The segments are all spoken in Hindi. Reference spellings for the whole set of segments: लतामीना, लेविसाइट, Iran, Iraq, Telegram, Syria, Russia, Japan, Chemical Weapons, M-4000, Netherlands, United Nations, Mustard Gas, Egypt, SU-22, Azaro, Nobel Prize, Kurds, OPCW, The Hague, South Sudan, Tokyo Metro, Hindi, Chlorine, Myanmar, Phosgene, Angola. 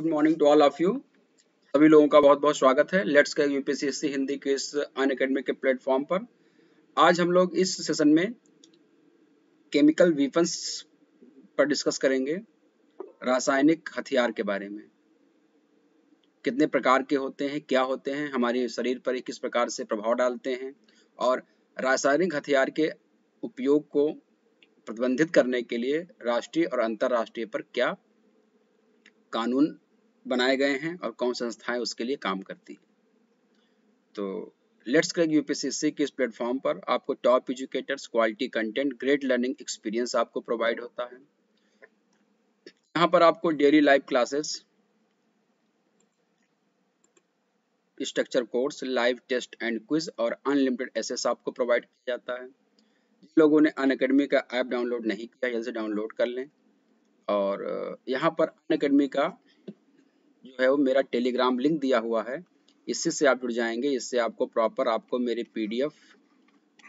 Good morning to all of you. सभी लोगों का बहुत बहुत स्वागत है लेट्स के यूपीएससी हिंदी के इस अनअकैडमी के प्लेटफॉर्म पर। आज हम लोग इस सेशन में केमिकल वेपन्स पर डिस्कस करेंगे, रासायनिक हथियार के बारे में। कितने प्रकार के होते हैं, क्या होते हैं, हमारे शरीर पर किस प्रकार से प्रभाव डालते हैं और रासायनिक हथियार के उपयोग को प्रतिबंधित करने के लिए राष्ट्रीय और अंतर्राष्ट्रीय पर क्या कानून बनाए गए हैं और कौन संस्थाएं उसके लिए काम करती हैं। तो लेट्स क्रैक यूपीएससी के इस प्लेटफॉर्म पर आपको top educators, quality content, great learning experience आपको प्रोवाइड होता है। यहाँ पर आपको daily live classes, structure course, live test and quiz और अनलिमिटेड एसेस आपको प्रोवाइड किया जाता है। जिन लोगों ने अनअकैडमी का ऐप डाउनलोड नहीं किया, जल्द से डाउनलोड कर लें। और यहाँ पर अनअकैडमी का जो है वो मेरा टेलीग्राम लिंक दिया हुआ है, इसी से आप जुड़ जाएंगे। इससे आपको प्रॉपर मेरे पीडीएफ,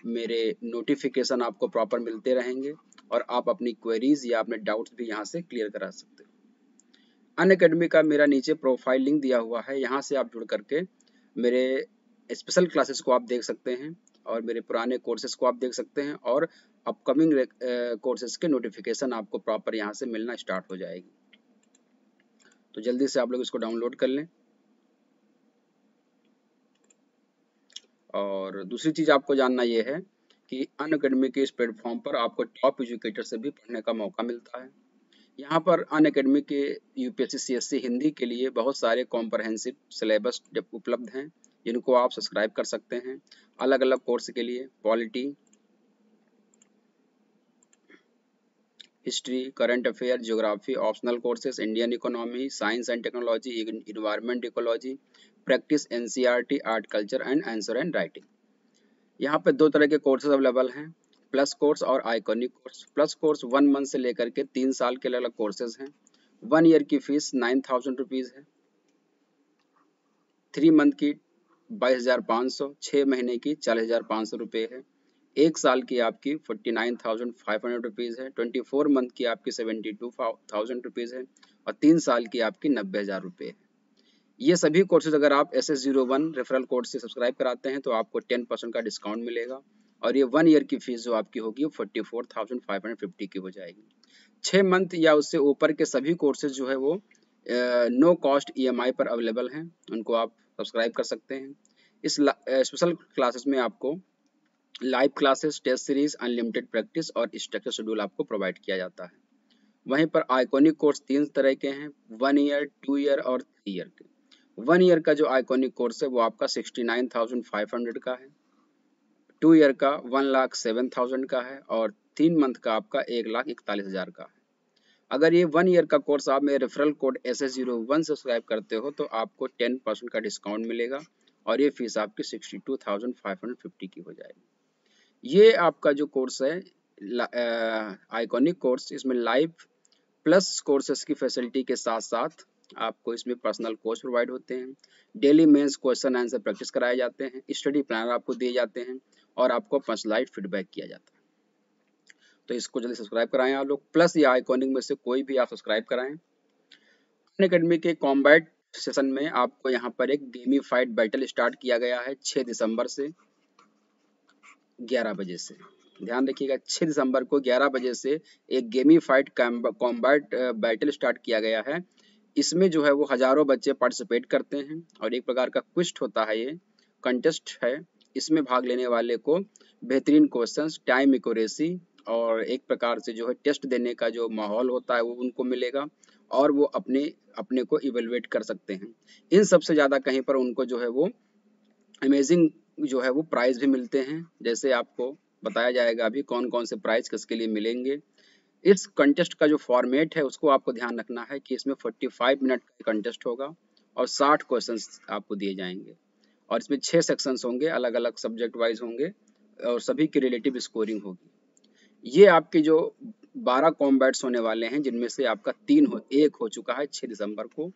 मेरे नोटिफिकेशन आपको प्रॉपर मिलते रहेंगे और आप अपनी क्वेरीज या अपने डाउट्स भी यहाँ से क्लियर करा सकते हो। अनअकैडमी का मेरा नीचे प्रोफाइल लिंक दिया हुआ है, यहाँ से आप जुड़ करके मेरे स्पेशल क्लासेस को आप देख सकते हैं और मेरे पुराने कोर्सेज को आप देख सकते हैं और अपकमिंग कोर्सेज के नोटिफिकेशन आपको प्रॉपर यहाँ से मिलना स्टार्ट हो जाएगी। तो जल्दी से आप लोग इसको डाउनलोड कर लें। और दूसरी चीज़ आपको जानना ये है कि अनअकैडमी के इस प्लेटफॉर्म पर आपको टॉप एजुकेटर से भी पढ़ने का मौका मिलता है। यहाँ पर अनअकैडमी के यूपीएससी सीएसई हिंदी के लिए बहुत सारे कॉम्प्रहेंसिव सिलेबस उपलब्ध हैं, जिनको आप सब्सक्राइब कर सकते हैं अलग अलग कोर्स के लिए। Polity, history, current affair, geography, optional courses, Indian economy, science and technology, environment ecology, practice, NCERT, art, culture and answer and writing. यहाँ पे दो तरह के कोर्सेज अवेलेबल हैं, प्लस कोर्स और iconic course. Plus course 1 month से लेकर के 3 साल के अलग अलग कोर्सेज हैं। 1 ईयर की फीस 9,000 रुपीज़ है, 3 मंथ की 22,500, 6 महीने की 40,500 रुपये है, 1 साल की आपकी 49,500 रुपीज़ है, 24 मंथ की आपकी 72,000 रुपीज़ है और 3 साल की आपकी 90,000 रुपये है। ये सभी कोर्सेज अगर आप SS01 रेफरल कोड से सब्सक्राइब कराते हैं तो आपको 10% का डिस्काउंट मिलेगा और ये 1 ईयर की फीस जो आपकी होगी 44,550 की हो जाएगी। 6 मंथ या उससे ऊपर के सभी कोर्सेज जो है वो नो कॉस्ट EMI पर अवेलेबल हैं, उनको आप सब्सक्राइब कर सकते हैं। इस स्पेशल क्लासेस में आपको live classes, test series, unlimited practice और स्ट्रक्चर शेड्यूल आपको प्रोवाइड किया जाता है। वहीं पर आइकॉनिक कोर्स 3 तरह के हैं, 1 ईयर, 2 ईयर और 3 ईयर के। 1 ईयर का जो आइकॉनिक कोर्स है वो आपका 69,500 का है, 2 ईयर का 1,07,000 का है और 3 मंथ का आपका 1,41,000 का है। अगर ये 1 ईयर का कोर्स आप मेरे रेफरल कोड SS01 से सब्सक्राइब करते हो तो आपको 10% का डिस्काउंट मिलेगा और ये फीस आपकी 62,550 की हो जाएगी। ये आपका जो कोर्स है आइकॉनिक कोर्स, इसमें लाइव प्लस कोर्सेस की फैसिलिटी के साथ साथ आपको इसमें पर्सनल कोच प्रोवाइड होते हैं, daily mains question answer practice कराए जाते हैं, स्टडी प्लान आपको दिए जाते हैं और आपको पर्सनलाइज फीडबैक किया जाता है। तो इसको जल्दी सब्सक्राइब कराएं आप लोग। प्लस या आइकॉनिक में से कोई भी आप सब्सक्राइब कराएं। अनअकैडमी के कॉम्बैट सेशन में आपको यहाँ पर एक गेमीफाइड बैटल स्टार्ट किया गया है 6 दिसंबर से 11 बजे से। ध्यान रखिएगा, 6 दिसंबर को 11 बजे से एक गेमीफाइड कॉम्बैट बैटल स्टार्ट किया गया है। इसमें जो है वो हजारों बच्चे पार्टिसिपेट करते हैं और एक प्रकार का क्विस्ट होता है, ये कंटेस्ट है। इसमें भाग लेने वाले को बेहतरीन क्वेश्चंस, टाइम एक्यूरेसी और एक प्रकार से जो है टेस्ट देने का जो माहौल होता है वो उनको मिलेगा और वो अपने को इवेलुएट कर सकते हैं। इन सबसे ज़्यादा कहीं पर उनको जो है वो अमेजिंग जो है वो प्राइज़ भी मिलते हैं, जैसे आपको बताया जाएगा अभी कौन कौन से प्राइज़ किसके लिए मिलेंगे। इस कंटेस्ट का जो फॉर्मेट है उसको आपको ध्यान रखना है कि इसमें 45 मिनट का कंटेस्ट होगा और 60 क्वेश्चंस आपको दिए जाएंगे और इसमें 6 सेक्शंस होंगे, अलग अलग सब्जेक्ट वाइज होंगे और सभी की रिलेटिव स्कोरिंग होगी। ये आपके जो 12 कॉम्बैट्स होने वाले हैं जिनमें से आपका 1 हो चुका है 6 दिसंबर को,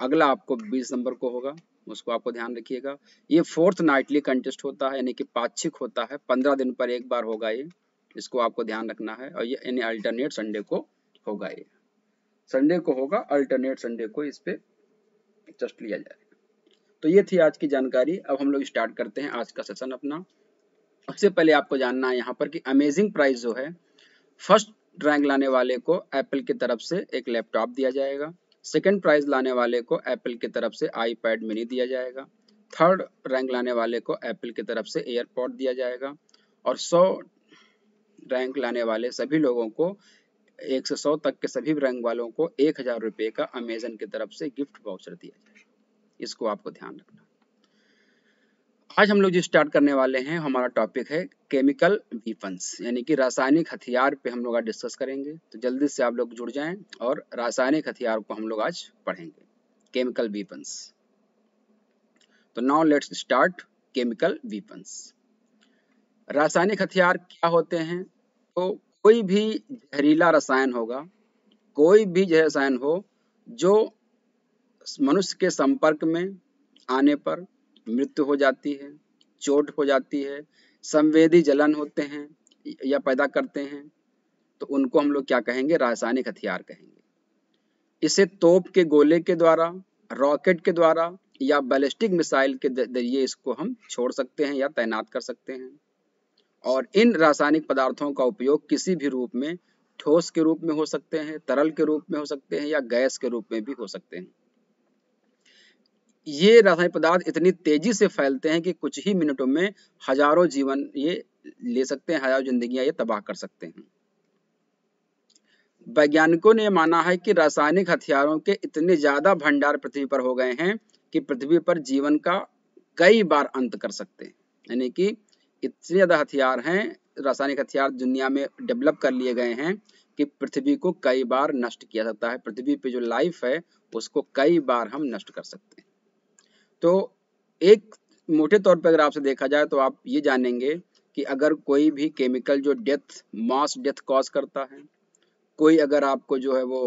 अगला आपको 20 दिसंबर को होगा, उसको आपको ध्यान रखिएगा। ये 4th नाइटली कंटेस्ट होता है, यानी कि पाक्षिक होता है, 15 दिन पर एक बार होगा ये, इसको आपको ध्यान रखना है और ये यानी अल्टरनेट संडे को होगा ये। संडे को होगा, अल्टरनेट संडे को इस पे टेस्ट लिया जाएगा। तो ये थी आज की जानकारी। अब हम लोग स्टार्ट करते हैं आज का सेशन अपना। सबसे पहले आपको जानना है यहाँ पर कि अमेजिंग प्राइज जो है, फर्स्ट रैंक लाने वाले को एप्पल की तरफ से एक लैपटॉप दिया जाएगा, सेकंड प्राइज लाने वाले को एप्पल की तरफ से आईपैड मिनी दिया जाएगा, थर्ड रैंक लाने वाले को एप्पल की तरफ से एयरपॉड दिया जाएगा और 100 रैंक लाने वाले सभी लोगों को, 1 से 100 तक के सभी रैंक वालों को 1000 रुपये का अमेजन की तरफ से गिफ्ट वाउचर दिया जाएगा। इसको आपको ध्यान रखना। आज हम लोग जो स्टार्ट करने वाले हैं, हमारा टॉपिक है केमिकल वीपन्स, यानी कि रासायनिक हथियार पे हम लोग आज डिस्कस करेंगे। तो जल्दी से आप लोग जुड़ जाएं और रासायनिक हथियार को हम लोग आज पढ़ेंगे, केमिकल वीपन्स। तो now let's start chemical weapons. रासायनिक हथियार क्या होते हैं? तो कोई भी जहरीला रसायन होगा, कोई भी रसायन हो जो मनुष्य के संपर्क में आने पर मृत्यु हो जाती है, चोट हो जाती है, संवेदी जलन होते हैं या पैदा करते हैं, तो उनको हम लोग क्या कहेंगे? रासायनिक हथियार कहेंगे। इसे तोप के गोले के द्वारा, रॉकेट के द्वारा या बैलिस्टिक मिसाइल के जरिए इसको हम छोड़ सकते हैं या तैनात कर सकते हैं। और इन रासायनिक पदार्थों का उपयोग किसी भी रूप में, ठोस के रूप में हो सकते हैं, तरल के रूप में हो सकते हैं या गैस के रूप में भी हो सकते हैं। ये रासायनिक पदार्थ इतनी तेजी से फैलते हैं कि कुछ ही मिनटों में हजारों जीवन ये ले सकते हैं, हजारों जिंदगियां ये तबाह कर सकते हैं। वैज्ञानिकों ने माना है कि रासायनिक हथियारों के इतने ज्यादा भंडार पृथ्वी पर हो गए हैं कि पृथ्वी पर जीवन का कई बार अंत कर सकते हैं। यानी कि इतने ज्यादा हथियार हैं, रासायनिक हथियार दुनिया में डेवलप कर लिए गए हैं कि पृथ्वी को कई बार नष्ट किया जाता है। पृथ्वी पे जो लाइफ है उसको कई बार हम नष्ट कर सकते हैं। तो एक मोटे तौर पर अगर आपसे देखा जाए तो आप ये जानेंगे कि अगर कोई भी केमिकल जो डेथ, मास डेथ कॉज करता है, कोई अगर आपको जो है वो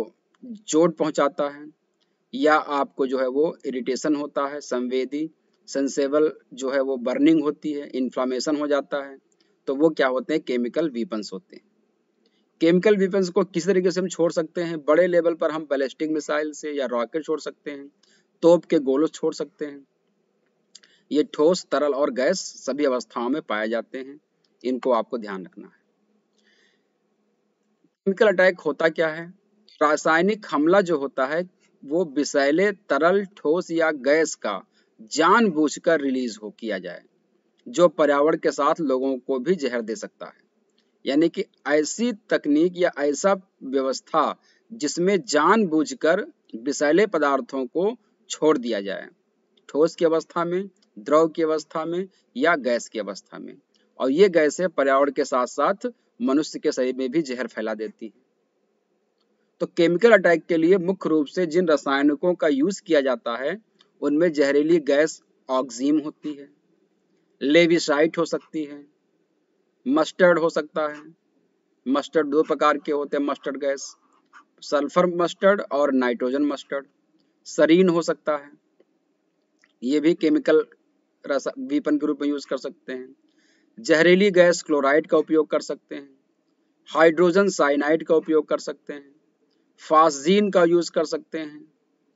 चोट पहुंचाता है या आपको जो है वो इरिटेशन होता है, संवेदी सेंसेबल जो है वो बर्निंग होती है, इन्फ्लामेशन हो जाता है, तो वो क्या होते हैं? केमिकल वीपन्स होते हैं। केमिकल वीपन्स को किस तरीके से हम छोड़ सकते हैं? बड़े लेवल पर हम बैलिस्टिक मिसाइल से या रॉकेट छोड़ सकते हैं, तोप के गोलों छोड़ सकते हैं। ये ठोस, तरल और गैस सभी अवस्थाओं में पाए जाते हैं, इनको आपको ध्यान रखना है। केमिकल अटैक होता क्या है? रासायनिक हमला जो होता है वो विषैले तरल, ठोस या गैस का जानबूझकर रिलीज हो किया जाए जो पर्यावरण के साथ लोगों को भी जहर दे सकता है। यानी कि ऐसी तकनीक या ऐसा व्यवस्था जिसमें जानबूझकर विषैले पदार्थों को छोड़ दिया जाए, ठोस की अवस्था में, द्रव की अवस्था में या गैस की अवस्था में, और ये गैसें पर्यावरण के साथ साथ मनुष्य के शरीर में भी जहर फैला देती है। तो केमिकल अटैक के लिए मुख्य रूप से जिन रसायनिकों का यूज किया जाता है उनमें जहरीली गैस ऑक्सीम होती है, लेविसाइट हो सकती है, मस्टर्ड हो सकता है। मस्टर्ड दो प्रकार के होते हैं, मस्टर्ड गैस, सल्फर मस्टर्ड और नाइट्रोजन मस्टर्ड। सरीन हो सकता है, ये भी केमिकल वीपन के रूप में यूज कर सकते हैं। जहरीली गैस क्लोराइड का उपयोग कर सकते हैं, हाइड्रोजन साइनाइड का उपयोग कर सकते हैं, फास्जीन का यूज कर सकते हैं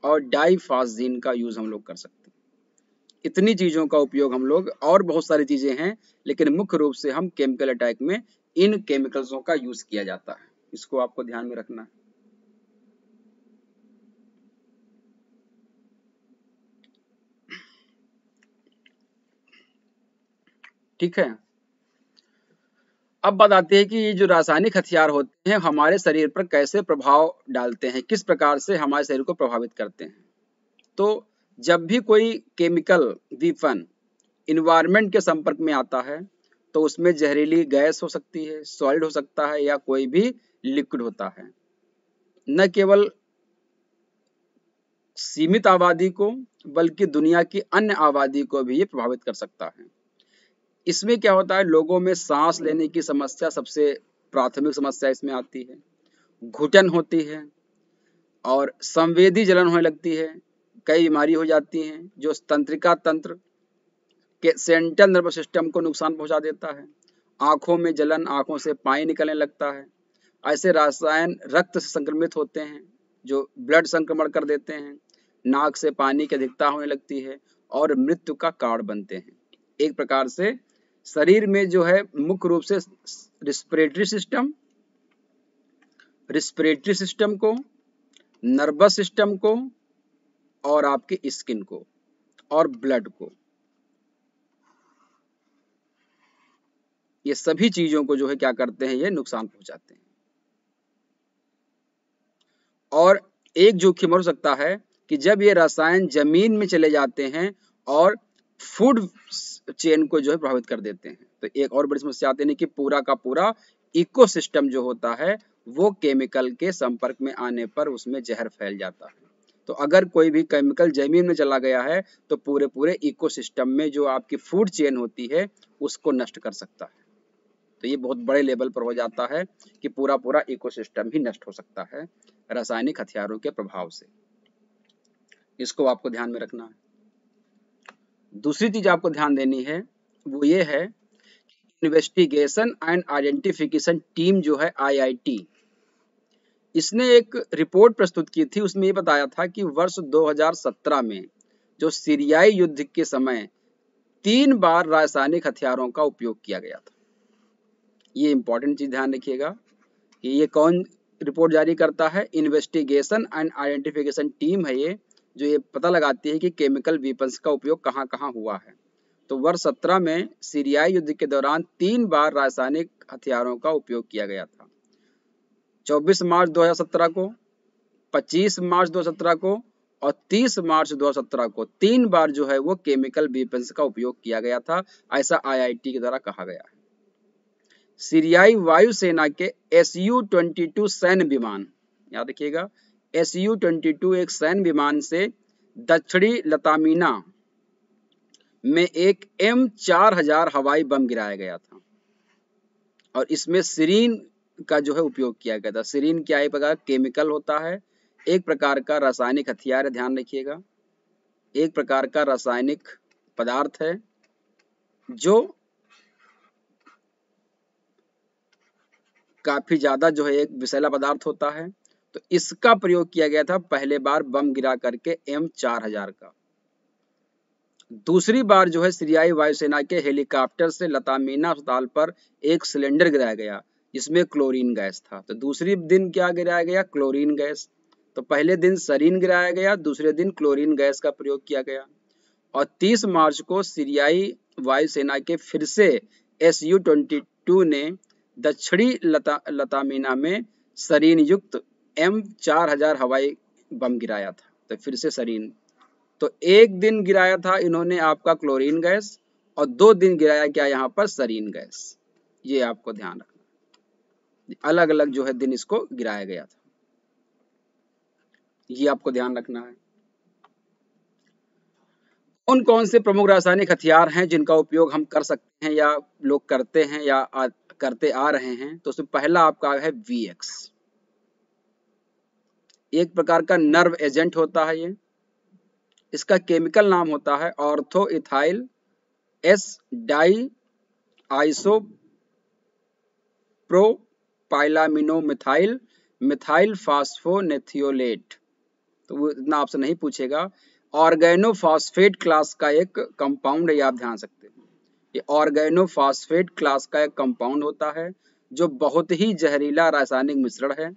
और डाइफास्जीन का यूज हम लोग कर सकते हैं। इतनी चीजों का उपयोग हम लोग, और बहुत सारी चीजें हैं लेकिन मुख्य रूप से हम केमिकल अटैक में इन केमिकल्सों का यूज किया जाता है, इसको आपको ध्यान में रखना है। ठीक है, अब बात आती है कि ये जो रासायनिक हथियार होते हैं हमारे शरीर पर कैसे प्रभाव डालते हैं, किस प्रकार से हमारे शरीर को प्रभावित करते हैं। तो जब भी कोई केमिकल वीपन इन्वायरमेंट के संपर्क में आता है तो उसमें जहरीली गैस हो सकती है, सॉलिड हो सकता है या कोई भी लिक्विड होता है। न केवल सीमित आबादी को बल्कि दुनिया की अन्य आबादी को भी ये प्रभावित कर सकता है। इसमें क्या होता है, लोगों में सांस लेने की समस्या सबसे प्राथमिक समस्या इसमें आती है, घुटन होती है और संवेदी जलन होने लगती है। कई बीमारी हो जाती हैं जो तंत्रिका तंत्र के सेंट्रल नर्वस सिस्टम को नुकसान पहुंचा देता है। आंखों में जलन, आंखों से पानी निकलने लगता है। ऐसे रसायन रक्त से संक्रमित होते हैं, जो ब्लड संक्रमण कर देते हैं, नाक से पानी की अधिकता होने लगती है और मृत्यु का कारण बनते हैं। एक प्रकार से शरीर में जो है मुख्य रूप से रिस्पिरेटरी सिस्टम को, नर्वस सिस्टम को और आपकी स्किन को और ब्लड को, ये सभी चीजों को जो है क्या करते हैं, ये नुकसान पहुंचाते हैं। और एक जोखिम हो सकता है कि जब ये रसायन जमीन में चले जाते हैं और फूड चेन को जो है प्रभावित कर देते हैं, तो एक और बड़ी समस्या आती है कि पूरा का पूरा इकोसिस्टम जो होता है वो केमिकल के संपर्क में आने पर उसमें जहर फैल जाता है। तो अगर कोई भी केमिकल जमीन में चला गया है तो पूरे पूरे इकोसिस्टम में जो आपकी फूड चेन होती है उसको नष्ट कर सकता है। तो ये बहुत बड़े लेवल पर हो जाता है कि पूरा पूरा इकोसिस्टम ही नष्ट हो सकता है रासायनिक हथियारों के प्रभाव से। इसको आपको ध्यान में रखना है। दूसरी चीज आपको ध्यान देनी है वो ये है इन्वेस्टिगेशन एंड आइडेंटिफिकेशन टीम जो है आईआईटी, इसने एक रिपोर्ट प्रस्तुत की थी। उसमें ये बताया था कि वर्ष 2017 में जो सीरियाई युद्ध के समय 3 बार रासायनिक हथियारों का उपयोग किया गया था। ये इंपॉर्टेंट चीज ध्यान रखिएगा कि ये कौन रिपोर्ट जारी करता है, इन्वेस्टिगेशन एंड आइडेंटिफिकेशन टीम है ये, जो ये पता लगाती है कि केमिकल वेपन्स का उपयोग कहां कहां हुआ है। तो वर्ष 17 में सीरियाई युद्ध के दौरान 3 बार रासायनिक हथियारों का उपयोग किया गया था। 24 मार्च 2017 को, 25 मार्च 2017 को और 30 मार्च 2017 को 3 बार जो है वो केमिकल वेपन्स का उपयोग किया गया था, ऐसा आईआईटी के द्वारा कहा गया है। सीरियाई वायुसेना के SU-22 सैन्य विमान, याद रखिएगा SU-22 एक सैन्य विमान से दक्षिणी लतामीना में एक M-4000 हवाई बम गिराया गया था और इसमें सरीन का जो है उपयोग किया गया था। सरीन क्या एक प्रकार केमिकल होता है, एक प्रकार का रासायनिक हथियार, ध्यान रखिएगा एक प्रकार का रासायनिक पदार्थ है जो काफी ज्यादा जो है एक विषैला पदार्थ होता है। तो इसका प्रयोग किया गया था पहले बार बम गिरा करके M-4000 का। दूसरी बार जो है सीरियाई वायुसेना के हेलीकॉप्टर से लतामीना अस्पताल पर एक सिलेंडर गिराया गया जिसमें क्लोरीन गैस था। तो दूसरे दिन क्या गिराया गया, क्लोरीन गैस। तो पहले दिन सरीन गिराया गया, दूसरे दिन क्लोरीन गैस का प्रयोग किया गया। और 30 मार्च को सीरियाई वायुसेना के फिर से SU-22 ने दक्षिणी लतामीना में सरीन युक्त M-4000 हवाई बम गिराया था। तो फिर से सरीन, तो एक दिन गिराया था इन्होंने आपका क्लोरीन गैस और 2 दिन गिराया क्या यहाँ पर सरीन गैस। ये आपको ध्यान रखना, अलग अलग जो है दिन इसको गिराया गया था, ये आपको ध्यान रखना है। कौन कौन से प्रमुख रासायनिक हथियार हैं जिनका उपयोग हम कर सकते हैं या लोग करते हैं या करते आ रहे हैं, तो उसमें पहला आपका है VX, एक प्रकार का नर्व एजेंट होता है ये। इसका केमिकल नाम होता है ortho ethyl S di isopropylaminomethyl methyl phosphonothiolate. तो वो इतना आपसे नहीं पूछेगा। ऑर्गेनोफॉस्फेट क्लास का एक कंपाउंड है, आप ध्यान सकते हो। ये ऑर्गेनोफॉस्फेट क्लास का एक कंपाउंड होता है जो बहुत ही जहरीला रासायनिक मिश्रण है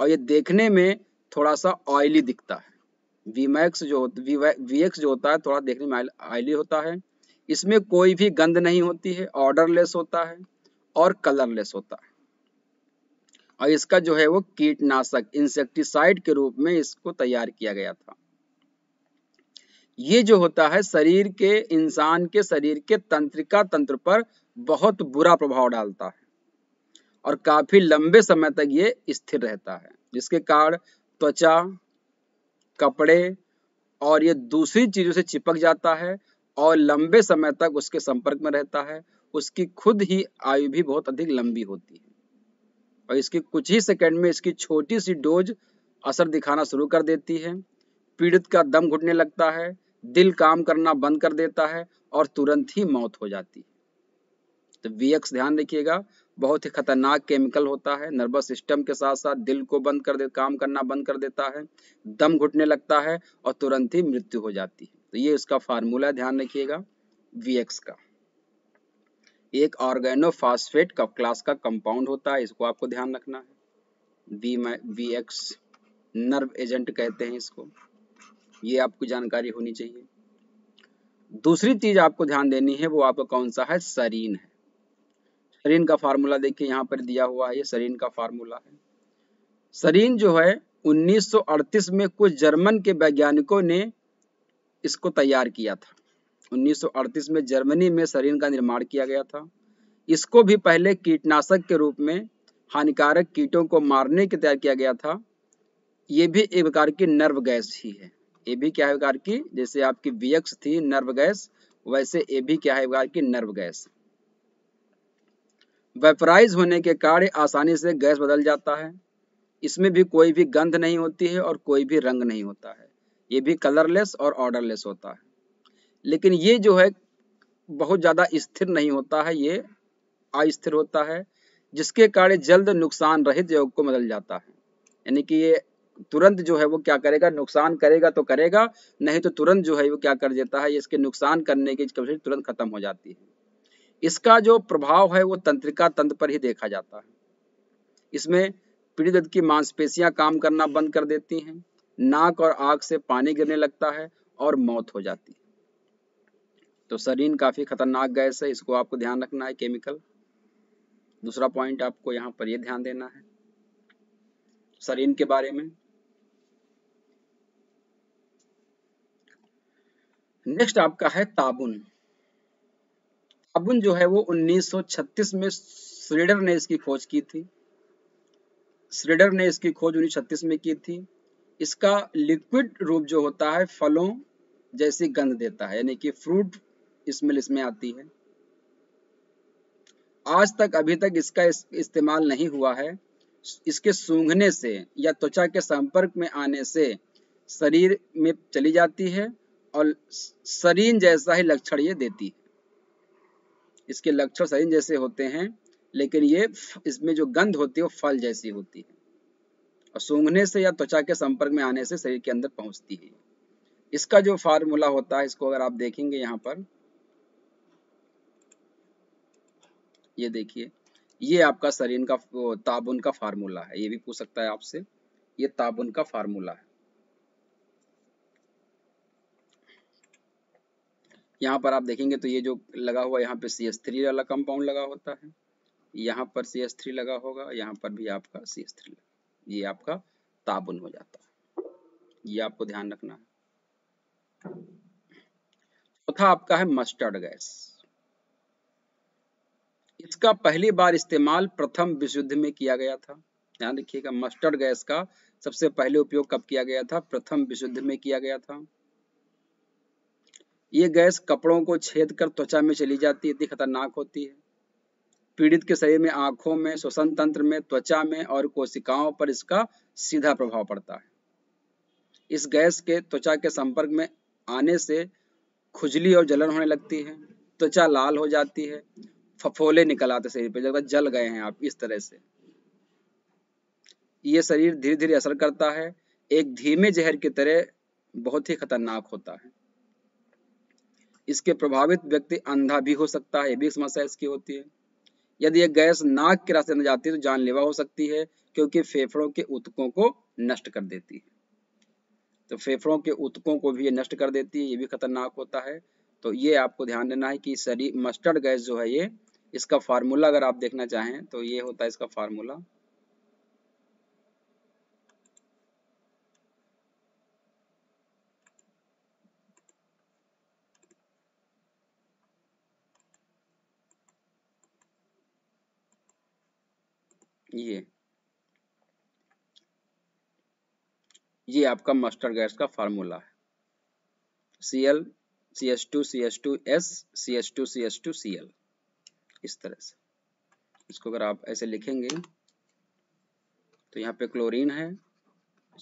और ये देखने में थोड़ा सा ऑयली दिखता है। VX जो होता है थोड़ा देखने में ऑयली होता है। इसमें कोई भी गंध नहीं होती है, ऑर्डरलेस होता है और कलरलेस होता है। और इसका जो है वो कीटनाशक इंसेक्टिसाइड के रूप में इसको तैयार किया गया था। ये जो होता है शरीर के, इंसान के शरीर के तंत्रिका तंत्र पर बहुत बुरा प्रभाव डालता है और काफी लंबे समय तक ये स्थिर रहता है, जिसके कारण त्वचा, कपड़े और ये दूसरी चीजों से चिपक जाता है और लंबे समय तक उसके संपर्क में रहता है। उसकी खुद ही आयु भी बहुत अधिक लंबी होती है और इसकी कुछ ही सेकंड में इसकी छोटी सी डोज असर दिखाना शुरू कर देती है। पीड़ित का दम घुटने लगता है, दिल काम करना बंद कर देता है और तुरंत ही मौत हो जाती है। तो VX ध्यान रखिएगा बहुत ही खतरनाक केमिकल होता है। नर्वस सिस्टम के साथ साथ दिल को काम करना बंद कर देता है, दम घुटने लगता है और तुरंत ही मृत्यु हो जाती है। तो ये उसका फार्मूला ध्यान रखिएगा VX का। एक ऑर्गेनोफॉस्फेट का क्लास का कंपाउंड होता है, इसको आपको ध्यान रखना है। VX नर्व एजेंट कहते हैं इसको, ये आपको जानकारी होनी चाहिए। दूसरी चीज आपको ध्यान देनी है वो आपको कौन सा है, सरीन है। सरीन का फार्मूला देखिए यहाँ पर दिया हुआ है, ये सरीन का फार्मूला है। सरीन जो है 1938 में कुछ जर्मन के वैज्ञानिकों ने इसको तैयार किया था। 1938 में जर्मनी में सरीन का निर्माण किया गया था। इसको भी पहले कीटनाशक के रूप में हानिकारक कीटों को मारने के तैयार किया गया था। ये भी एक प्रकार की नर्व गैस ही है। ये भी क्या है प्रकार की, जैसे आपकी VX थी नर्व गैस, वैसे ये भी क्या है प्रकार की नर्व गैस। वेपराइज होने के कारण आसानी से गैस बदल जाता है। इसमें भी कोई भी गंध नहीं होती है और कोई भी रंग नहीं होता है। ये भी कलरलेस और ऑर्डरलेस होता है। लेकिन ये जो है बहुत ज़्यादा स्थिर नहीं होता है, ये अस्थिर होता है, जिसके कारण जल्द नुकसान रहित यौग को बदल जाता है। यानी कि ये तुरंत जो है वो क्या करेगा, नुकसान करेगा तो करेगा, नहीं तो तुरंत जो है वो क्या कर देता है, इसके नुकसान करने की कैपेसिटी तुरंत खत्म हो जाती है। इसका जो प्रभाव है वो तंत्रिका तंत्र पर ही देखा जाता है। इसमें पीड़ित की मांसपेशियां काम करना बंद कर देती हैं, नाक और आंख से पानी गिरने लगता है और मौत हो जाती है। तो सरीन काफी खतरनाक गैस है, इसको आपको ध्यान रखना है केमिकल। दूसरा पॉइंट आपको यहाँ पर यह ध्यान देना है सरीन के बारे में। नेक्स्ट आपका है ताबुन। ताबुन जो है वो 1936 में श्रेडर ने इसकी खोज की थी। श्रेडर ने इसकी खोज 1936 में की थी। इसका लिक्विड रूप जो होता है फलों जैसी गंध देता है, यानी कि फ्रूट स्मेल इसमें आती है। आज तक अभी तक इसका इस्तेमाल नहीं हुआ है। इसके सूंघने से या त्वचा के संपर्क में आने से शरीर में चली जाती है और सरीन जैसा ही लक्षण ये देती है। इसके लक्षण सरीन जैसे होते हैं, लेकिन ये इसमें जो गंध होती है वो फल जैसी होती है और सूंघने से या त्वचा के संपर्क में आने से शरीर के अंदर पहुंचती है। इसका जो फार्मूला होता है, इसको अगर आप देखेंगे यहाँ पर, ये देखिए, ये आपका सरीन का ताबुन का फार्मूला है। ये भी पूछ सकता है आपसे, ये ताबुन का फार्मूला है। यहाँ पर आप देखेंगे तो ये जो लगा हुआ, यहाँ पे CH3 वाला कंपाउंड लगा होता है, यहाँ पर CH3 लगा होगा, यहाँ पर भी आपका CH3 लगा। ये आपका ताबुन हो जाता है, ये आपको ध्यान रखना है। चौथा आपका है मस्टर्ड गैस। इसका पहली बार इस्तेमाल प्रथम विश्व युद्ध में किया गया था। ध्यान रखिएगा, मस्टर्ड गैस का सबसे पहले उपयोग कब किया गया था, प्रथम विश्व युद्ध में किया गया था। ये गैस कपड़ों को छेद कर त्वचा में चली जाती है, इतनी खतरनाक होती है। पीड़ित के शरीर में, आंखों में, श्वसन तंत्र में, त्वचा में और कोशिकाओं पर इसका सीधा प्रभाव पड़ता है। इस गैस के त्वचा के संपर्क में आने से खुजली और जलन होने लगती है, त्वचा लाल हो जाती है, फफोले निकल आते शरीर पे, लगता जल गए हैं आप, इस तरह से। ये शरीर धीरे धीरे असर करता है, एक धीमे जहर की तरह बहुत ही खतरनाक होता है। इसके प्रभावित व्यक्ति अंधा भी हो सकता है, ये भी समस्या इसकी होती है। यदि ये गैस नाक के रास्ते अंदर जाती है तो जानलेवा हो सकती है, क्योंकि फेफड़ों के ऊतकों को नष्ट कर देती है। तो फेफड़ों के ऊतकों को भी ये नष्ट कर देती है, ये भी खतरनाक होता है। तो ये आपको ध्यान देना है कि सरीन मस्टर्ड गैस जो है, ये इसका फार्मूला अगर आप देखना चाहें तो ये होता है इसका फार्मूला। ये आपका मस्टर्ड गैस का फार्मूला है। Cl CH2 CH2 S CH2 CH2 Cl, इस तरह से। इसको अगर आप ऐसे लिखेंगे तो यहाँ पे क्लोरीन है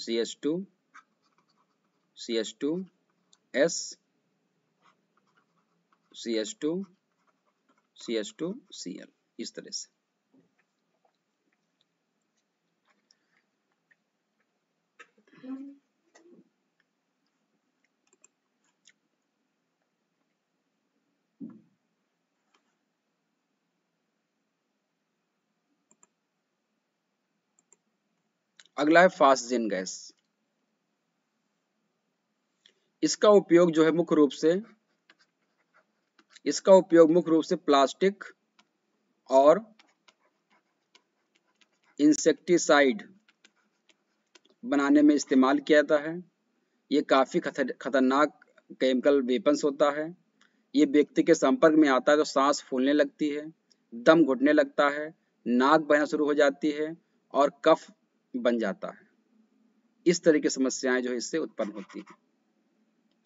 CH2 CH2 S CH2 CH2 Cl, इस तरह से। अगला है फास्टजेन गैस। इसका उपयोग मुख्य रूप से प्लास्टिक और इंसेक्टिसाइड बनाने में इस्तेमाल किया जाता है। ये काफ़ी खतरनाक केमिकल वेपन्स होता है। ये व्यक्ति के संपर्क में आता है तो सांस फूलने लगती है, दम घुटने लगता है, नाक बहना शुरू हो जाती है और कफ बन जाता है। इस तरह की समस्याएं जो इससे उत्पन्न होती हैं।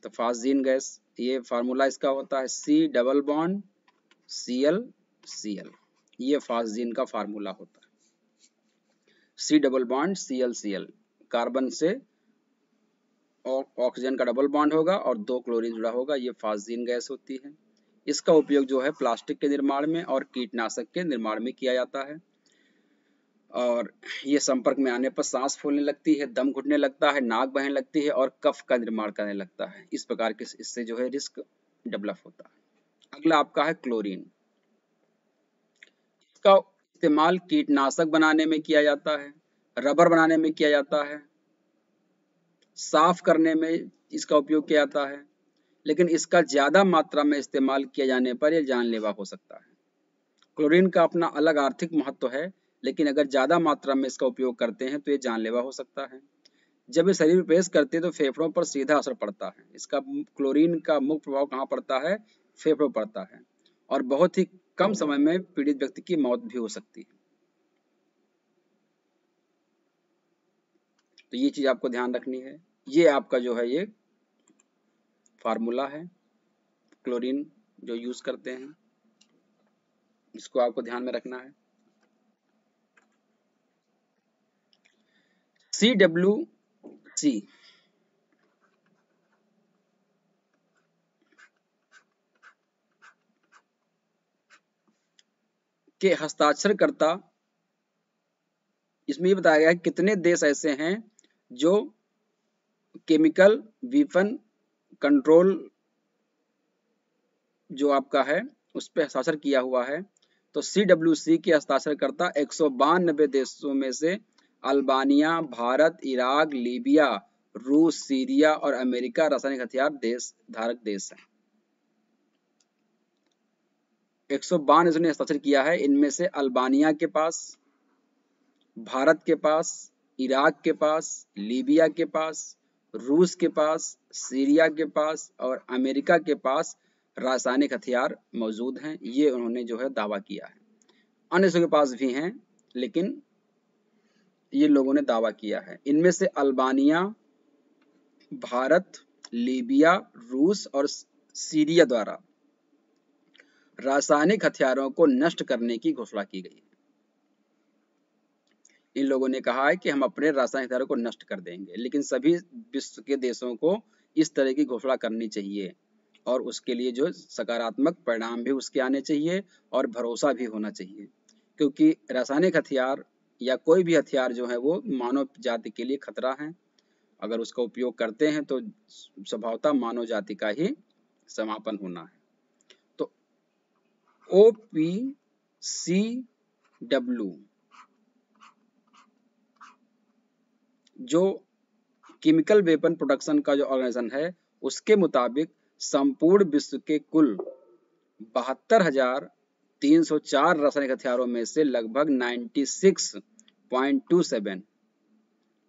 तो फास्जीन गैस, ये फार्मूला इसका होता है C डबल बॉन्ड ClCl। ये फास्जीन का फार्मूला होता है C double bond ClCl। Carbon से और ऑक्सीजन का डबल बॉन्ड होगा और दो क्लोरीन जुड़ा होगा। ये फास्जीन गैस होती है। इसका उपयोग जो है प्लास्टिक के निर्माण में और कीटनाशक के निर्माण में किया जाता है। और ये संपर्क में आने पर सांस फूलने लगती है, दम घुटने लगता है, नाक बहने लगती है और कफ का निर्माण करने लगता है। इस प्रकार के इससे जो है रिस्क डेवलप होता है। अगला आपका है क्लोरीन। इसका इस्तेमाल कीटनाशक बनाने में किया जाता है, रबर बनाने में किया जाता है, साफ करने में इसका उपयोग किया जाता है। लेकिन इसका ज़्यादा मात्रा में इस्तेमाल किया जाने पर यह जानलेवा हो सकता है। क्लोरीन का अपना अलग आर्थिक महत्व है, लेकिन अगर ज़्यादा मात्रा में इसका उपयोग करते हैं तो ये जानलेवा हो सकता है। जब ये शरीर में प्रवेश करते हैं तो फेफड़ों पर सीधा असर पड़ता है। इसका क्लोरीन का मुख्य प्रभाव कहाँ पड़ता है? फेफड़ों पड़ता है। और बहुत ही कम समय में पीड़ित व्यक्ति की मौत भी हो सकती है। तो ये चीज़ आपको ध्यान रखनी है। ये आपका जो है ये फार्मूला है क्लोरीन जो यूज करते हैं, इसको आपको ध्यान में रखना है। CWC, के हस्ताक्षरकर्ता, इसमें ये बताया गया है कितने देश ऐसे हैं जो केमिकल वेपन कंट्रोल जो आपका है उस पर हस्ताक्षर किया हुआ है। तो CWC के हस्ताक्षरकर्ता 192 देशों में से अल्बानिया, भारत, इराक, लीबिया, रूस, सीरिया और अमेरिका रासायनिक हथियार देश धारक देश हैं। 192 देशों ने हस्ताक्षर किया है। इनमें से अल्बानिया के पास, भारत के पास, इराक के पास, लीबिया के पास, रूस के पास, सीरिया के पास और अमेरिका के पास रासायनिक हथियार मौजूद हैं। ये उन्होंने जो है दावा किया है। अन्य देशों के पास भी हैं, लेकिन ये लोगों ने दावा किया है। इनमें से अल्बानिया, भारत, लीबिया, रूस और सीरिया द्वारा रासायनिक हथियारों को नष्ट करने की घोषणा की गई है। इन लोगों ने कहा है कि हम अपने रासायनिक हथियारों को नष्ट कर देंगे। लेकिन सभी विश्व के देशों को इस तरह की घोषणा करनी चाहिए और उसके लिए जो सकारात्मक परिणाम भी उसके आने चाहिए और भरोसा भी होना चाहिए, क्योंकि रासायनिक हथियार या कोई भी हथियार जो है वो मानव जाति के लिए खतरा है। अगर उसका उपयोग करते हैं तो स्वभावतः मानव जाति का ही समापन होना है। तो OPCW जो केमिकल वेपन प्रोडक्शन का जो ऑर्गेनाइजेशन है, उसके मुताबिक संपूर्ण विश्व के कुल 72,304 रासायनिक हथियारों में से लगभग 96.27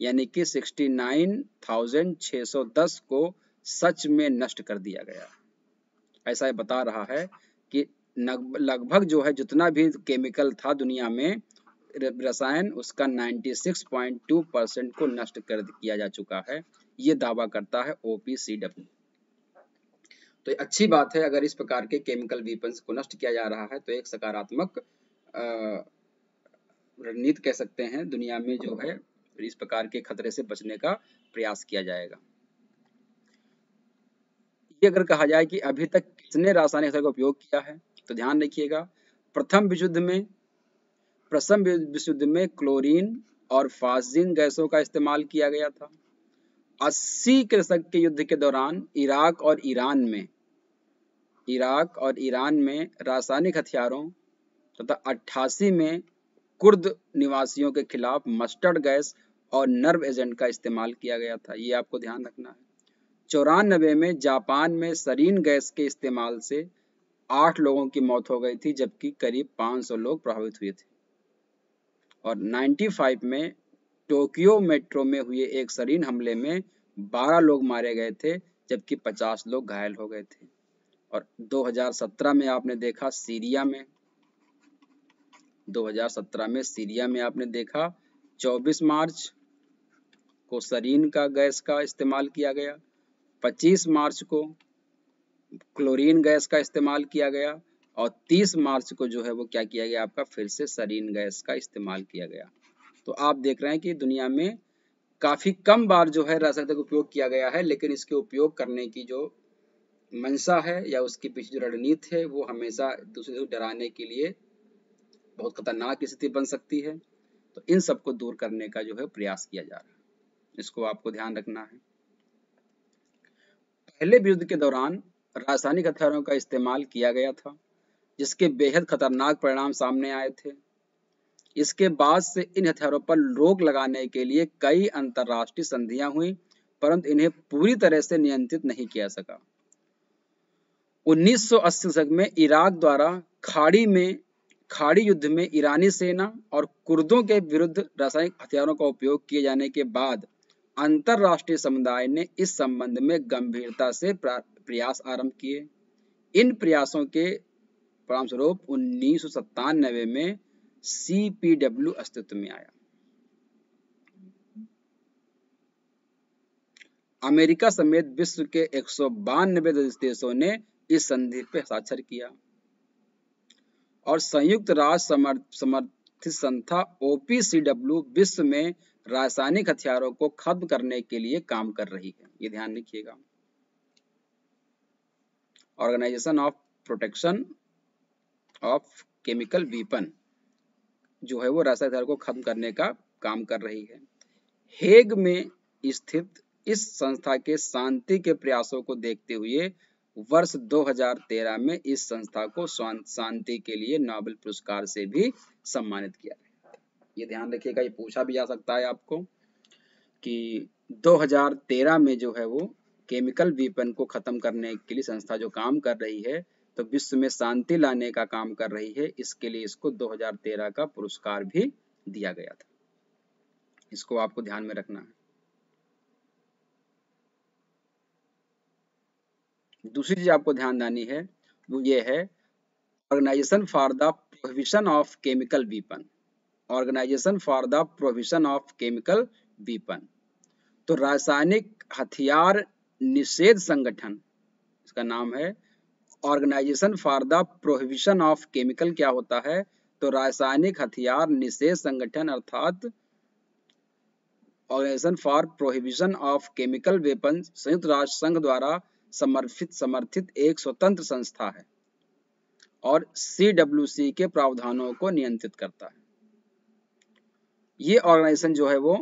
यानी कि 69,610 को सच में नष्ट कर दिया गया। ऐसा बता रहा है कि लगभग जो है जितना भी केमिकल था दुनिया में रसायन, उसका 96.2% को नष्ट कर दिया जा चुका है। ये दावा करता है OPCW। तो अच्छी बात है, अगर इस प्रकार के केमिकल वेपन्स को नष्ट किया जा रहा है तो एक सकारात्मक रणनीति कह सकते हैं। दुनिया में जो है इस प्रकार के खतरे से बचने का प्रयास किया जाएगा। ये अगर कहा जाए कि अभी तक किसने रासायनिक हथियार का उपयोग किया है, तो ध्यान रखिएगा, प्रथम विश्व युद्ध में क्लोरीन और फास्जीन गैसों का इस्तेमाल किया गया था। 80 के दशक के युद्ध के दौरान इराक और ईरान में रासायनिक हथियारों तथा 88 में कुर्द निवासियों के खिलाफ मस्टर्ड गैस और नर्व एजेंट का इस्तेमाल किया गया था, ये आपको ध्यान रखना है। 94 में जापान में सरीन गैस के इस्तेमाल से 8 लोगों की मौत हो गई थी, जबकि करीब 500 लोग प्रभावित हुए थे। और 95 में टोक्यो मेट्रो में हुए एक सरीन हमले में 12 लोग मारे गए थे, जबकि 50 लोग घायल हो गए थे। और 2017 में आपने देखा सीरिया में, 2017 में सीरिया में आपने देखा 24 मार्च को सरीन का गैस का इस्तेमाल किया गया, 25 मार्च को क्लोरीन गैस का इस्तेमाल किया गया और 30 मार्च को जो है वो क्या किया गया आपका, फिर से सरीन गैस का इस्तेमाल किया गया। तो आप देख रहे हैं कि दुनिया में काफ़ी कम बार जो है रासायनिक का उपयोग किया गया है, लेकिन इसके उपयोग करने की जो मंशा है या उसके पीछे जो रणनीति है वो हमेशा दूसरे को डराने के लिए बहुत खतरनाक स्थिति बन सकती है। तो इन सबको दूर करने का जो है प्रयास किया जा रहा है, इसको आपको ध्यान रखना है। पहले युद्ध के दौरान रासायनिक हथियारों का इस्तेमाल किया गया था, जिसके बेहद खतरनाक परिणाम सामने आए थे। इसके बाद से इन हथियारों पर रोक लगाने के लिए कई अंतरराष्ट्रीय संधियां हुई, परंतु इन्हें पूरी तरह से नियंत्रित नहीं किया सका। 1980 तक में इराक द्वारा खाड़ी युद्ध में ईरानी सेना और कुर्दों के विरुद्ध रासायनिक हथियारों का उपयोग किए जाने के बाद अंतरराष्ट्रीय समुदाय ने इस संबंध में गंभीरता से प्रयास आरंभ किए। इन प्रयासों के परिणामस्वरूप 1997 में CPW अस्तित्व में आया। अमेरिका समेत विश्व के 192 देशों ने इस संधि पर हस्ताक्षर किया और संयुक्त राष्ट्र समर्थित संस्था OPCW विश्व में रासायनिक हथियारों को खत्म करने के लिए काम कर रही है, ये ध्यान रखिएगा। Organisation of protection of chemical weapon जो है वो रासायनिक हथियारों को खत्म करने का काम कर रही है। हेग में स्थित इस संस्था के शांति के प्रयासों को देखते हुए वर्ष 2013 में इस संस्था को शांति के लिए नोबेल पुरस्कार से भी सम्मानित किया गया। ये ध्यान रखिएगा, ये पूछा भी जा सकता है आपको कि 2013 में जो है वो केमिकल वीपन को खत्म करने के लिए संस्था जो काम कर रही है तो विश्व में शांति लाने का काम कर रही है, इसके लिए इसको 2013 का पुरस्कार भी दिया गया था। इसको आपको ध्यान में रखना है। दूसरी चीज आपको ध्यान देनी है वो ये है organisation for the prohibition of chemical weapon, organisation for the prohibition of chemical weapon. तो रासायनिक हथियार निषेध संगठन, इसका नाम है organisation for the prohibition of chemical. क्या होता है तो रासायनिक हथियार निषेध संगठन अर्थात organisation for prohibition of chemical weapon संयुक्त राष्ट्र संघ द्वारा समर्थित एक स्वतंत्र संस्था है और CWC के प्रावधानों को नियंत्रित करता है। ये ऑर्गेनाइजेशन जो है वो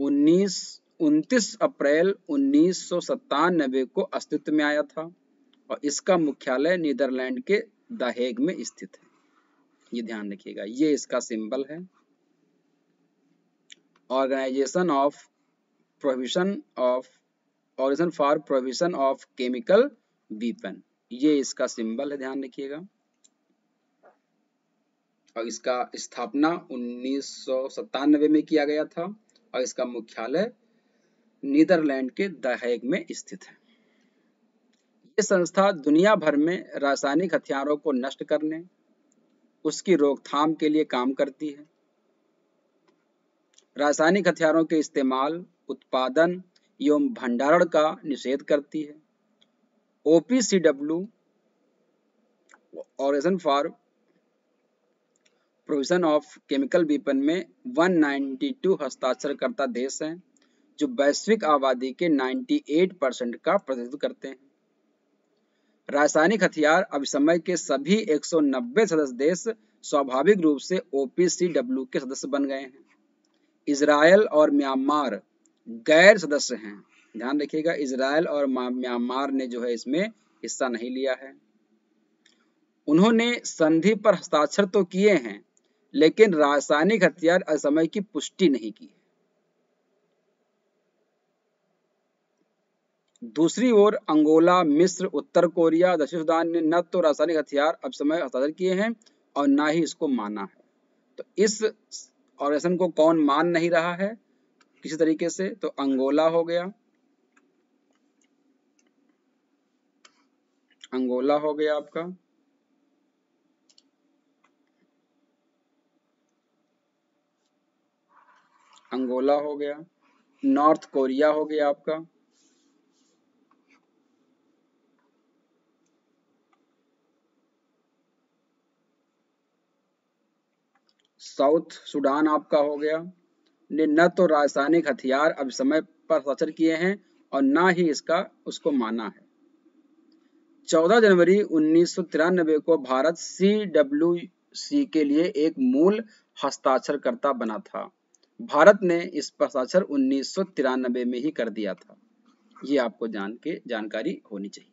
29 अप्रैल 1997 को अस्तित्व में आया था और इसका मुख्यालय नीदरलैंड के द हेग में स्थित है, ये ध्यान रखिएगा। ये इसका सिंबल है, organisation for prohibition of chemical weapon, ये इसका सिंबल है, ध्यान रखिएगा। और इसका स्थापना 1997 में किया गया था और इसका मुख्यालय नीदरलैंड के द हेग में स्थित है। ये संस्था दुनिया भर में रासायनिक हथियारों को नष्ट करने, उसकी रोकथाम के लिए काम करती है। रासायनिक हथियारों के इस्तेमाल, उत्पादन एवं भंडारण का निषेध करती है। OPCW organisation for provision of chemical weapon में 192 हस्ताक्षरकर्ता देश हैं जो वैश्विक आबादी के 98% का प्रतिनिधित्व करते हैं। रासायनिक हथियार अभिसमय के सभी 190 सदस्य देश स्वाभाविक रूप से OPCW के सदस्य बन गए हैं। इजरायल और म्यांमार गैर सदस्य हैं, ध्यान रखिएगा। इजरायल और म्यांमार ने जो है इसमें हिस्सा नहीं लिया है। उन्होंने संधि पर हस्ताक्षर तो किए हैं लेकिन रासायनिक हथियार असमय की पुष्टि नहीं की। दूसरी ओर अंगोला, मिस्र, उत्तर कोरिया, दक्षिण सूडान ने न तो रासायनिक हथियार अब समय हस्तांतर किए हैं और ना ही इसको माना है। तो इस ऑपरेशन को कौन मान नहीं रहा है किसी तरीके से, तो अंगोला हो गया, अंगोला हो गया आपका, अंगोला हो गया, नॉर्थ कोरिया हो गया आपका, साउथ सूडान आपका हो गया, ने न तो रासायनिक हथियार अब समय पर हस्ताक्षर किए हैं और ना ही इसका उसको माना है। 14 जनवरी 1993 को भारत CWC के लिए एक मूल हस्ताक्षरकर्ता बना था। भारत ने इस पर हस्ताक्षर 1993 में ही कर दिया था। ये आपको जान के जानकारी होनी चाहिए।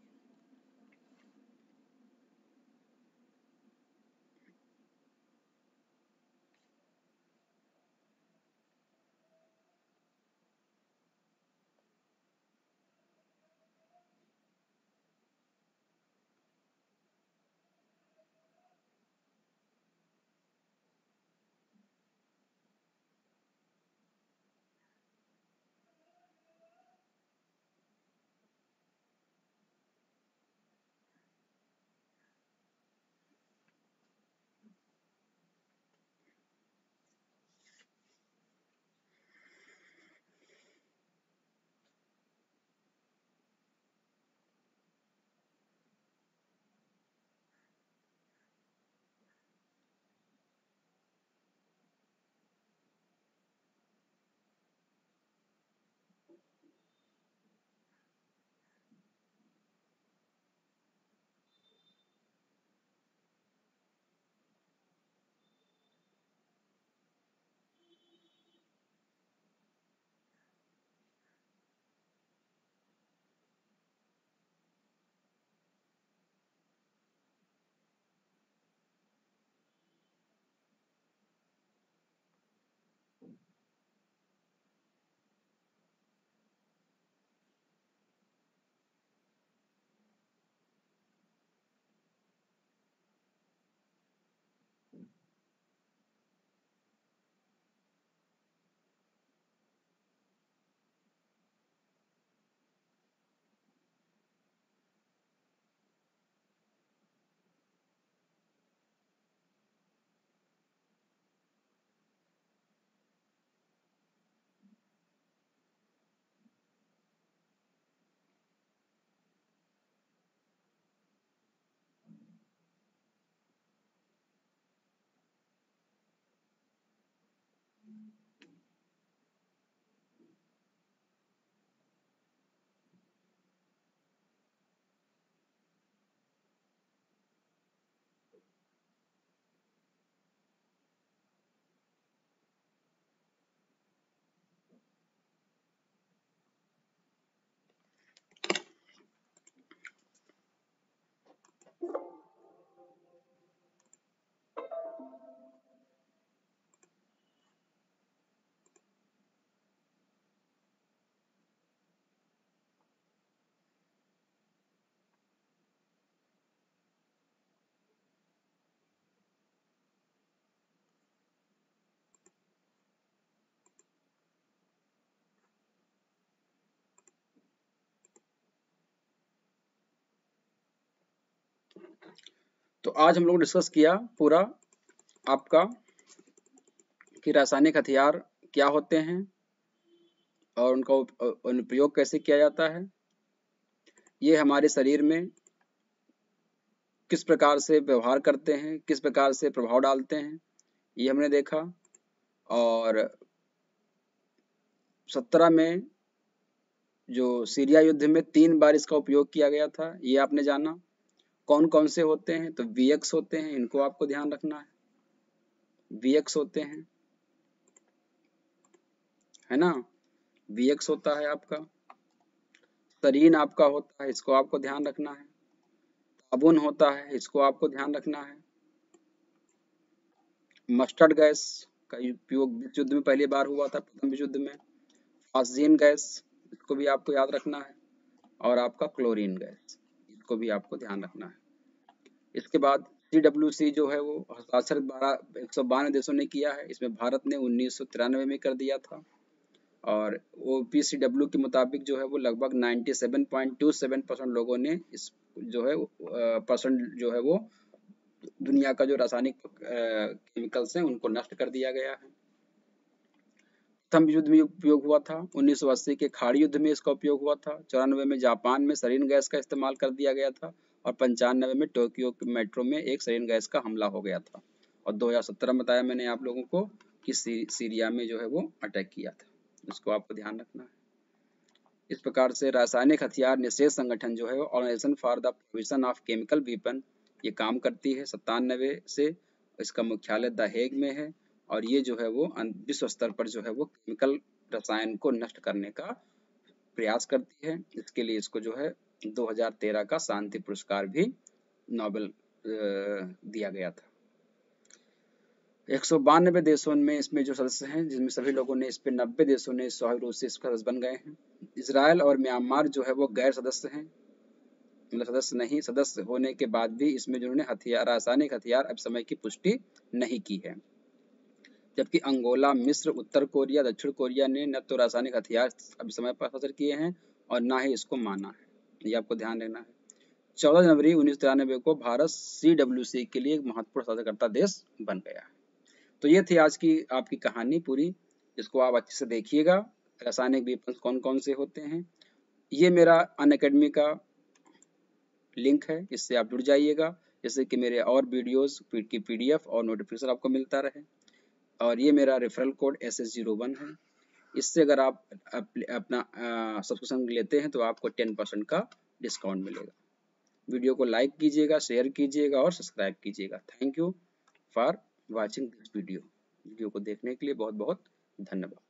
तो आज हम लोग डिस्कस किया पूरा आपका कि रासायनिक हथियार क्या होते हैं और उनका प्रयोग कैसे किया जाता है, ये हमारे शरीर में किस प्रकार से व्यवहार करते हैं, किस प्रकार से प्रभाव डालते हैं, ये हमने देखा। और 17 में जो सीरिया युद्ध में 3 बार इसका उपयोग किया गया था, ये आपने जाना। कौन कौन से होते हैं, तो VX होते हैं, इनको आपको ध्यान रखना है, VX होते हैं, है ना, VX होता है आपका, सरीन आपका होता है, इसको आपको ध्यान रखना है, ताबुन होता है, इसको आपको ध्यान रखना है, मस्टर्ड गैस का उपयोग विश्व युद्ध में पहली बार हुआ था, प्रथम विश्व युद्ध में, फास्जीन गैस, इसको भी आपको याद रखना है, और आपका क्लोरीन गैस, इसको भी आपको ध्यान रखना है। इसके बाद CWC जो है वो 192 देशों ने किया है, इसमें भारत ने 1993 में कर दिया था। और OPCW के मुताबिक जो है वो लगभग 97.27% लोगों ने इस जो है परसेंट जो है वो दुनिया का जो रासायनिक केमिकल्स हैं उनको नष्ट कर दिया गया है। प्रथम युद्ध में उपयोग हुआ था, 1980 के खाड़ी युद्ध में इसका उपयोग हुआ था। 94 में जापान में सरीन गैस का इस्तेमाल कर दिया गया था और 95 में टोक्यो मेट्रो में एक सरीन गैस का हमला हो गया था। और 2017 में बताया मैंने आप लोगों को कि सीरिया में जो है वो अटैक किया था, इसको आपको ध्यान रखना है। इस प्रकार से रासायनिक हथियार निषेध संगठन जो है वो organisation for the prohibition of chemical weapon ये काम करती है 97 से। इसका मुख्यालय द हेग में है और ये जो है वो विश्व स्तर पर जो है वो केमिकल रसायन को नष्ट करने का प्रयास करती है। इसके लिए इसको जो है 2013 का शांति पुरस्कार भी नोबेल दिया गया था। 192 देशों में इसमें जो सदस्य हैं, जिसमें सभी लोगों ने इस पर 90 देशों ने स्वाभाविक रूप से इसका सदस्य बन गए हैं। इसराइल और म्यांमार जो है वो गैर सदस्य हैं, मतलब सदस्य होने के बाद भी इसमें जिन्होंने रासायनिक हथियार अब समय की पुष्टि नहीं की है। जबकि अंगोला, मिस्र, उत्तर कोरिया, दक्षिण कोरिया ने न तो रासायनिक हथियार अब समय पर हस्ताक्षर किए हैं और ना ही इसको माना है, ये आपको ध्यान रखना है। 14 जनवरी 1993 को भारत CWC के लिए एक महत्वपूर्ण सदस्यकर्ता देश बन गया। तो ये थी आज की आपकी कहानी पूरी, इसको आप अच्छे से देखिएगा। रासायनिक वेपन्स कौन कौन से होते हैं, ये मेरा अनअकैडमी का लिंक है, इससे आप जुड़ जाइएगा, जिससे कि मेरे और वीडियोस की PDF और नोटिफिकेशन आपको मिलता रहे। और ये मेरा रेफरल कोड SS01 है, इससे अगर आप अपना सब्सक्रिप्शन लेते हैं तो आपको 10% का डिस्काउंट मिलेगा। वीडियो को लाइक कीजिएगा, शेयर कीजिएगा और सब्सक्राइब कीजिएगा। Thank you for watching this video को देखने के लिए बहुत बहुत धन्यवाद।